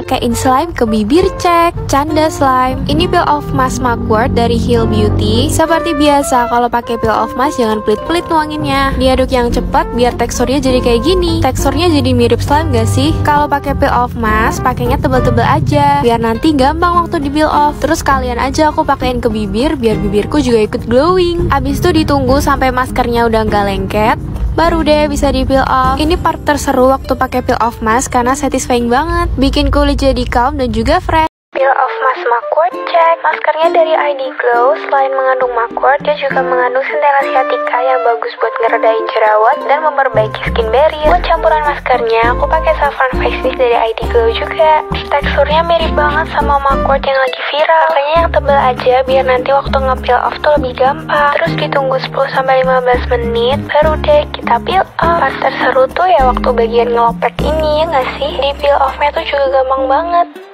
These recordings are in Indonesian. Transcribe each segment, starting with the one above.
Pakaiin slime ke bibir, cek canda slime. Ini peel off mask Mark Ward dari Hill Beauty. Seperti biasa, kalau pakai peel off mask jangan pelit-pelit nuanginnya. Diaduk yang cepat biar teksturnya jadi kayak gini. Teksturnya jadi mirip slime gak sih? Kalau pakai peel off mask, pakainya tebel-tebel aja biar nanti gampang waktu di peel off. Terus kalian aja aku pakaiin ke bibir biar bibirku juga ikut glowing. Abis itu ditunggu sampai maskernya udah nggak lengket. Baru deh bisa di peel off. Ini part terseru waktu pakai peel off mask karena satisfying banget, bikin kulit jadi calm dan juga fresh. Peel off mask Mark Ward, cek. Maskernya dari ID Glow. Selain mengandung Mark Ward, dia juga mengandung centella asiatica yang bagus buat ngeredain jerawat dan memperbaiki skin barrier. Buat campuran maskernya, aku pakai saffron face mist dari ID Glow juga. Teksturnya mirip banget sama Mark Ward yang lagi viral. Makanya yang tebel aja biar nanti waktu nge-peel off tuh lebih gampang. Terus ditunggu 10-15 menit, baru deh kita peel off. Pas terseru tuh ya waktu bagian ngelopek ini, ya nggak sih? Di peel off-nya tuh juga gampang banget.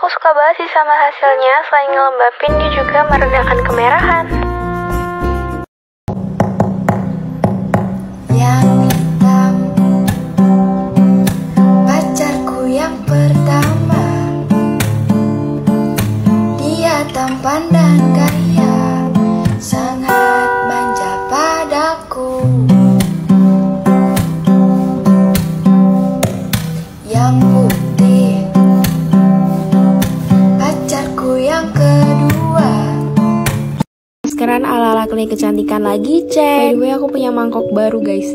Aku suka banget sih sama hasilnya, selain ngelembapin dia juga meredakan kemerahan. Yang hitam, pacarku yang pertama, dia tampan dan kaya, sangat manja padaku. Yang putih, maskeran ala-ala klinik kecantikan lagi, cek. By the way, aku punya mangkok baru guys.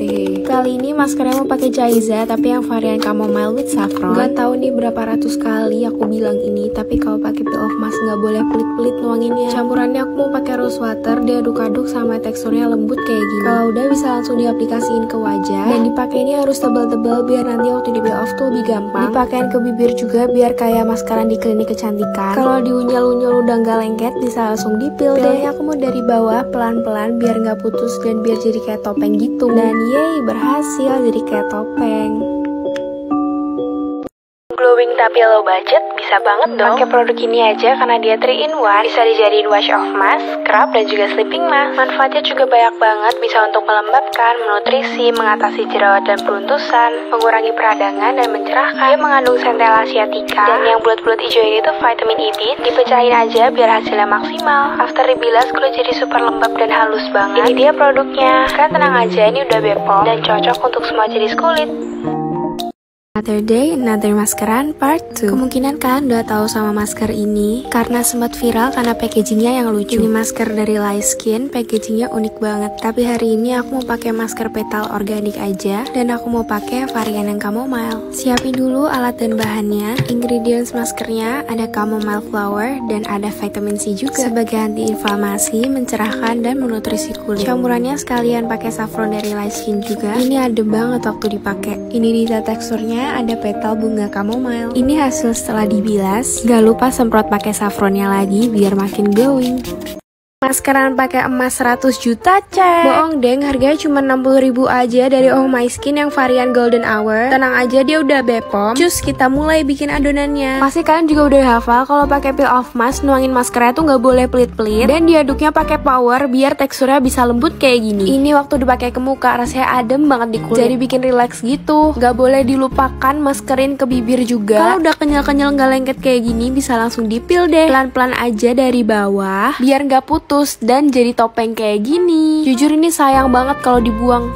Kali ini maskernya mau pakai Chaiza, tapi yang varian chamomile with saffron. Gak tau nih berapa ratus kali aku bilang ini, tapi kalau pakai peel off mask nggak boleh pelit-pelit nuanginnya. Campurannya aku mau pakai rose water, diaduk-aduk sampai teksturnya lembut kayak gini. Kalau udah bisa langsung diaplikasiin ke wajah, dan dipakainya harus tebal-tebal biar nanti waktu di peel off tuh lebih gampang. Dipakein ke bibir juga biar kayak maskeran di klinik kecantikan. Kalau diunyel-unyel udah nggak lengket, bisa langsung dipil deh. Aku mau dari bawah pelan-pelan biar nggak putus dan biar jadi kayak topeng gitu. Dan yeay, berhasil jadi kayak topeng. Glowing tapi low budget, bisa banget dong. Pakai produk ini aja karena dia 3-in-1. Bisa dijadiin wash off mask, scrub, dan juga sleeping mask. Manfaatnya juga banyak banget, bisa untuk melembabkan, menutrisi, mengatasi jerawat dan peruntusan, mengurangi peradangan, dan mencerahkan. Dia mengandung centella asiatica, dan yang bulat-bulat hijau ini tuh vitamin E bit. Dipecahin aja biar hasilnya maksimal. After dibilas, kulit jadi super lembab dan halus banget. Ini dia produknya. Kalian tenang aja, ini udah bepom dan cocok untuk semua jenis kulit. Another day, another maskeran part 2. Kemungkinan kalian udah tahu sama masker ini karena sempat viral karena packagingnya yang lucu. Ini masker dari Lyskin, packagingnya unik banget. Tapi hari ini aku mau pakai masker petal organik aja, dan aku mau pakai varian yang chamomile. Siapin dulu alat dan bahannya. Ingredients maskernya ada chamomile flower dan ada vitamin C juga sebagai antiinflamasi, mencerahkan dan menutrisi kulit. Campurannya sekalian pakai saffron dari Lyskin juga. Ini adem banget waktu dipakai. Ini detail teksturnya ada petal bunga chamomile. Ini hasil setelah dibilas. Gak lupa semprot pakai saffronnya lagi biar makin glowing. Maskeran pakai emas 100 juta, cek. Boong deng, harganya cuma 60.000 aja dari Oh My Skin yang varian golden hour. Tenang aja, dia udah bepom. Cus, kita mulai bikin adonannya. Pasti kalian juga udah hafal kalau pakai peel off mask, nuangin maskernya tuh nggak boleh pelit-pelit, dan diaduknya pakai power biar teksturnya bisa lembut kayak gini. Ini waktu dipakai ke muka rasanya adem banget di kulit, jadi bikin relax gitu. Nggak boleh dilupakan maskerin ke bibir juga. Kalau udah kenyal-kenyal nggak lengket kayak gini, bisa langsung dipil deh. Pelan-pelan aja dari bawah biar nggak putih dan jadi topeng kayak gini. Jujur ini sayang banget kalau dibuang.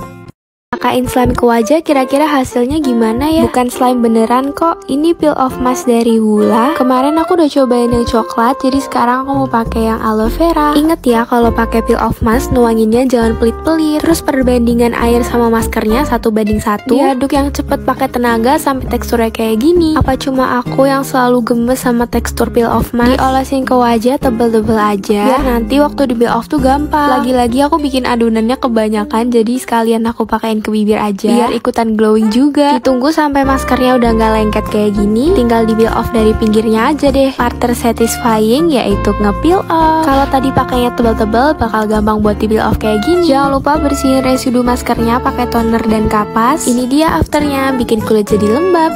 Pakain slime ke wajah, kira-kira hasilnya gimana ya? Bukan slime beneran kok, ini peel off mask dari Wula. Kemarin aku udah cobain yang coklat, jadi sekarang aku mau pakai yang aloe vera. Ingat ya, kalau pakai peel off mask, nuanginnya jangan pelit-pelit. Terus perbandingan air sama maskernya 1:1. Diaduk yang cepet pakai tenaga sampai teksturnya kayak gini. Apa cuma aku yang selalu gemes sama tekstur peel off mask? Diolesin ke wajah tebel-tebel aja, biar nanti waktu di peel off tuh gampang. Lagi-lagi aku bikin adonannya kebanyakan, jadi sekalian aku pakaiin ke bibir aja biar ikutan glowing juga. Ditunggu sampai maskernya udah nggak lengket kayak gini, tinggal di peel off dari pinggirnya aja deh. Part tersatisfying yaitu nge-peel off. Kalau tadi pakainya tebal-tebal, bakal gampang buat di peel off kayak gini. Jangan lupa bersihin residu maskernya pakai toner dan kapas. Ini dia afternya, bikin kulit jadi lembab.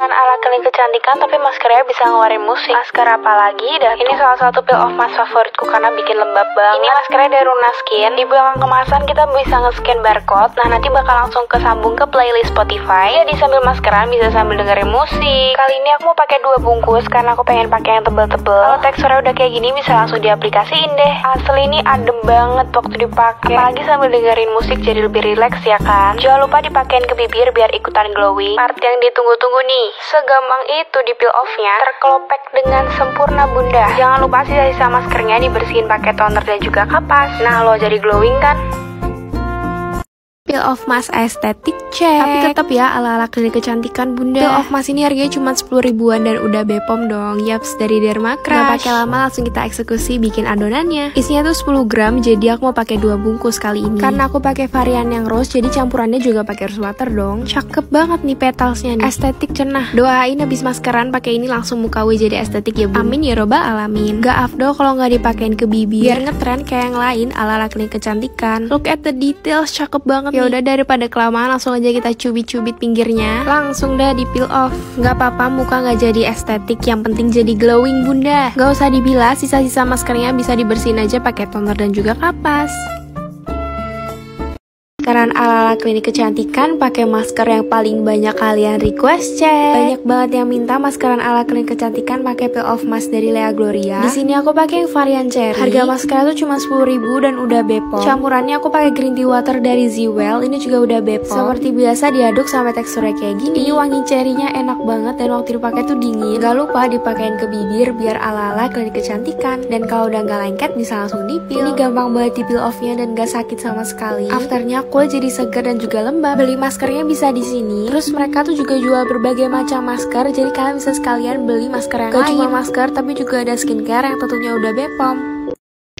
Ala iklan kecantikan tapi maskernya bisa ngeluarin musik. Masker apa lagi dah. Ini salah satu peel off mask favoritku karena bikin lembab banget. Ini maskernya dari Runa Skin. Di belakang kemasan kita bisa nge-scan barcode. Nah, nanti bakal langsung kesambung ke playlist Spotify. Jadi sambil maskeran bisa sambil dengerin musik. Kali ini aku mau pakai 2 bungkus karena aku pengen pakai yang tebel-tebel. Kalau teksturnya udah kayak gini bisa langsung diaplikasiin deh. Asli ini adem banget waktu dipakai. Apalagi sambil dengerin musik jadi lebih rileks ya kan. Jangan lupa dipakein ke bibir biar ikutan glowing. Part yang ditunggu-tunggu nih. Segampang itu di peel off-nya, terkelopek dengan sempurna bunda. Jangan lupa sisa-sisa maskernya dibersihin pakai toner dan juga kapas. Nah, lo jadi glowing kan? Peel off mask estetik check. Tapi tetap ya ala-ala klinik kecantikan bunda. Peel off mask ini harganya cuma 10 ribuan dan udah Bepom dong. Yaps, dari Dermakra. Gak pakai lama langsung kita eksekusi bikin adonannya. Isinya tuh 10 gram jadi aku mau pakai 2 bungkus kali ini. Karena aku pakai varian yang rose jadi campurannya juga pakai rose water dong. Cakep banget nih petalsnya nih. Estetik cenah. Doain habis maskeran pakai ini langsung muka we jadi estetik ya bun. Amin ya robbal alamin. Gak afdol kalau gak dipakein ke bibir. Biar ngetren kayak yang lain ala-ala klinik kecantikan. Look at the details, cakep banget. Ya udah daripada kelamaan langsung aja kita cubit-cubit pinggirnya. Langsung dah di peel off. Gak apa-apa muka gak jadi estetik, yang penting jadi glowing bunda. Gak usah dibilas, sisa-sisa maskernya bisa dibersihin aja pakai toner dan juga kapas. Maskeran ala-ala klinik kecantikan pakai masker yang paling banyak kalian request cek. Banyak banget yang minta maskeran ala klinik kecantikan pakai peel off mask dari Lea Gloria. Di sini aku pakai yang varian cherry. Harga maskernya tuh cuma 10 ribu dan udah Bepom. Campurannya aku pakai green tea water dari Z-Well. Ini juga udah Bepom. Seperti biasa diaduk sampai teksturnya kayak gini. Ini wangi cherrynya enak banget dan waktu dipakai tuh dingin. Gak lupa dipakein ke bibir biar ala-ala klinik kecantikan. Dan kalau udah gak lengket bisa langsung dipil. Ini gampang banget di peel offnya dan gak sakit sama sekali. Afternya kulit jadi segar dan juga lembab. Beli maskernya bisa di sini. Terus mereka tuh juga jual berbagai macam masker, jadi kalian bisa sekalian beli masker yang lain. Gak cuma masker, tapi juga ada skincare yang tentunya udah Bepom.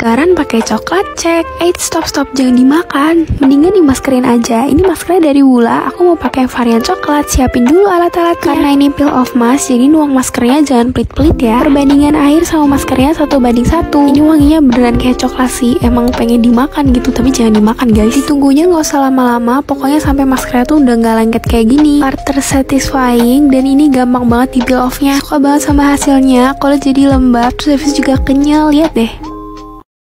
Sekarang pakai coklat cek. Stop, jangan dimakan. Mendingan dimaskerin aja. Ini maskernya dari Wula. Aku mau pakai varian coklat. Siapin dulu alat-alatnya. Karena ini peel off mask, jadi nuang maskernya jangan pelit-pelit ya. Perbandingan air sama maskernya 1:1. Ini wanginya beneran kayak coklat sih. Emang pengen dimakan gitu, tapi jangan dimakan guys. Ditunggunya nggak usah lama-lama. Pokoknya sampai maskernya tuh udah nggak lengket kayak gini. Part satisfying dan ini gampang banget di peel offnya. Suka banget sama hasilnya. Kulit jadi lembab, terus juga kenyal. Lihat deh.